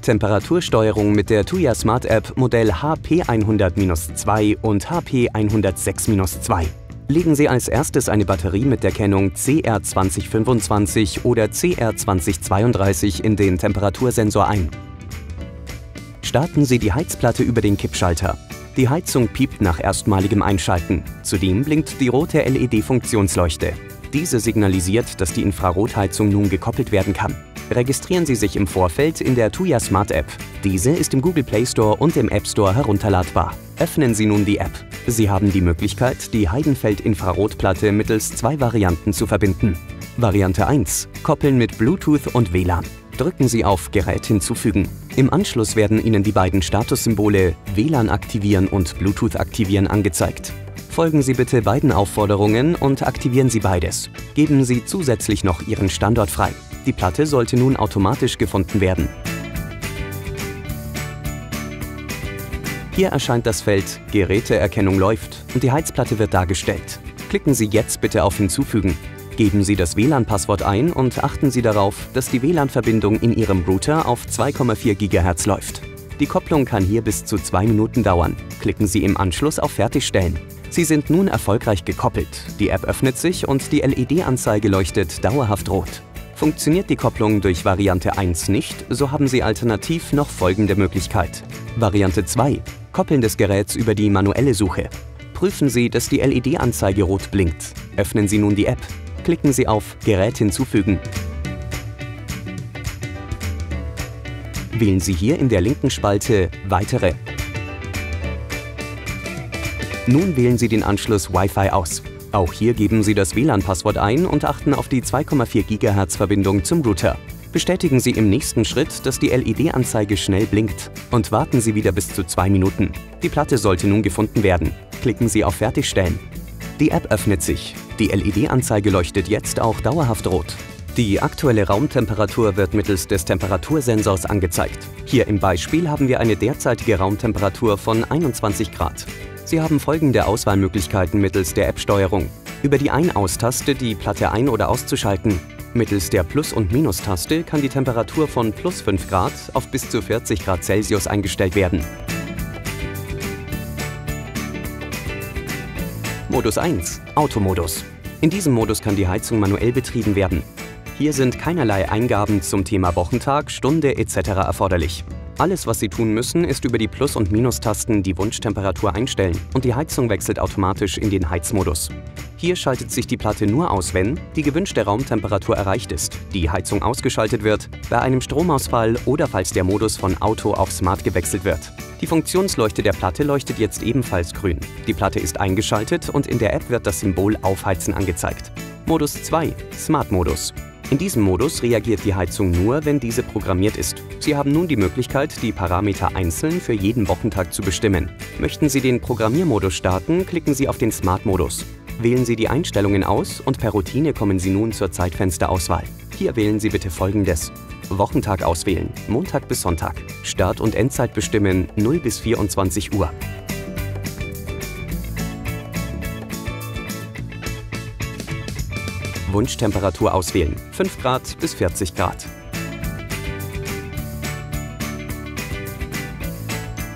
Temperatursteuerung mit der Tuya Smart App Modell HP100-2 und HP106-2. Legen Sie als erstes eine Batterie mit der Kennung CR2025 oder CR2032 in den Temperatursensor ein. Starten Sie die Heizplatte über den Kippschalter. Die Heizung piept nach erstmaligem Einschalten. Zudem blinkt die rote LED-Funktionsleuchte. Diese signalisiert, dass die Infrarotheizung nun gekoppelt werden kann. Registrieren Sie sich im Vorfeld in der Tuya Smart App. Diese ist im Google Play Store und im App Store herunterladbar. Öffnen Sie nun die App. Sie haben die Möglichkeit, die Heidenfeld-Infrarotplatte mittels zwei Varianten zu verbinden. Variante 1: Koppeln mit Bluetooth und WLAN. Drücken Sie auf Gerät hinzufügen. Im Anschluss werden Ihnen die beiden Statussymbole WLAN aktivieren und Bluetooth aktivieren angezeigt. Folgen Sie bitte beiden Aufforderungen und aktivieren Sie beides. Geben Sie zusätzlich noch Ihren Standort frei. Die Platte sollte nun automatisch gefunden werden. Hier erscheint das Feld Geräteerkennung läuft und die Heizplatte wird dargestellt. Klicken Sie jetzt bitte auf Hinzufügen. Geben Sie das WLAN-Passwort ein und achten Sie darauf, dass die WLAN-Verbindung in Ihrem Router auf 2,4 GHz läuft. Die Kopplung kann hier bis zu 2 Minuten dauern. Klicken Sie im Anschluss auf Fertigstellen. Sie sind nun erfolgreich gekoppelt. Die App öffnet sich und die LED-Anzeige leuchtet dauerhaft rot. Funktioniert die Kopplung durch Variante 1 nicht, so haben Sie alternativ noch folgende Möglichkeit. Variante 2: Koppeln des Geräts über die manuelle Suche. Prüfen Sie, dass die LED-Anzeige rot blinkt. Öffnen Sie nun die App. Klicken Sie auf Gerät hinzufügen. Wählen Sie hier in der linken Spalte Weitere. Nun wählen Sie den Anschluss Wi-Fi aus. Auch hier geben Sie das WLAN-Passwort ein und achten auf die 2,4 GHz-Verbindung zum Router. Bestätigen Sie im nächsten Schritt, dass die LED-Anzeige schnell blinkt und warten Sie wieder bis zu 2 Minuten. Die Platte sollte nun gefunden werden. Klicken Sie auf Fertigstellen. Die App öffnet sich. Die LED-Anzeige leuchtet jetzt auch dauerhaft rot. Die aktuelle Raumtemperatur wird mittels des Temperatursensors angezeigt. Hier im Beispiel haben wir eine derzeitige Raumtemperatur von 21 Grad. Sie haben folgende Auswahlmöglichkeiten mittels der App-Steuerung. Über die Ein-Aus-Taste die Platte ein- oder auszuschalten. Mittels der Plus- und Minus-Taste kann die Temperatur von plus 5 Grad auf bis zu 40 Grad Celsius eingestellt werden. Modus 1 – Automodus. In diesem Modus kann die Heizung manuell betrieben werden. Hier sind keinerlei Eingaben zum Thema Wochentag, Stunde etc. erforderlich. Alles, was Sie tun müssen, ist über die Plus- und Minustasten die Wunschtemperatur einstellen und die Heizung wechselt automatisch in den Heizmodus. Hier schaltet sich die Platte nur aus, wenn die gewünschte Raumtemperatur erreicht ist, die Heizung ausgeschaltet wird, bei einem Stromausfall oder falls der Modus von Auto auf Smart gewechselt wird. Die Funktionsleuchte der Platte leuchtet jetzt ebenfalls grün. Die Platte ist eingeschaltet und in der App wird das Symbol Aufheizen angezeigt. Modus 2 – Smart-Modus. In diesem Modus reagiert die Heizung nur, wenn diese programmiert ist. Sie haben nun die Möglichkeit, die Parameter einzeln für jeden Wochentag zu bestimmen. Möchten Sie den Programmiermodus starten, klicken Sie auf den Smart-Modus. Wählen Sie die Einstellungen aus und per Routine kommen Sie nun zur Zeitfensterauswahl. Hier wählen Sie bitte folgendes: Wochentag auswählen, Montag bis Sonntag. Start- und Endzeit bestimmen, 0 bis 24 Uhr. Wunschtemperatur auswählen, 5 Grad bis 40 Grad.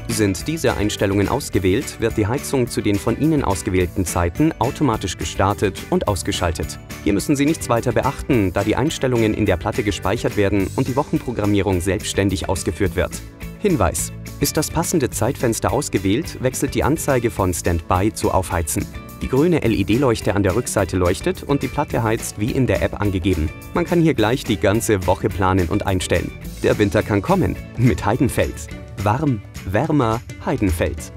Sind diese Einstellungen ausgewählt, wird die Heizung zu den von Ihnen ausgewählten Zeiten automatisch gestartet und ausgeschaltet. Hier müssen Sie nichts weiter beachten, da die Einstellungen in der Platte gespeichert werden und die Wochenprogrammierung selbstständig ausgeführt wird. Hinweis: Ist das passende Zeitfenster ausgewählt, wechselt die Anzeige von Standby zu Aufheizen. Die grüne LED-Leuchte an der Rückseite leuchtet und die Platte heizt wie in der App angegeben. Man kann hier gleich die ganze Woche planen und einstellen. Der Winter kann kommen mit Heidenfeld. Warm, wärmer, Heidenfeld.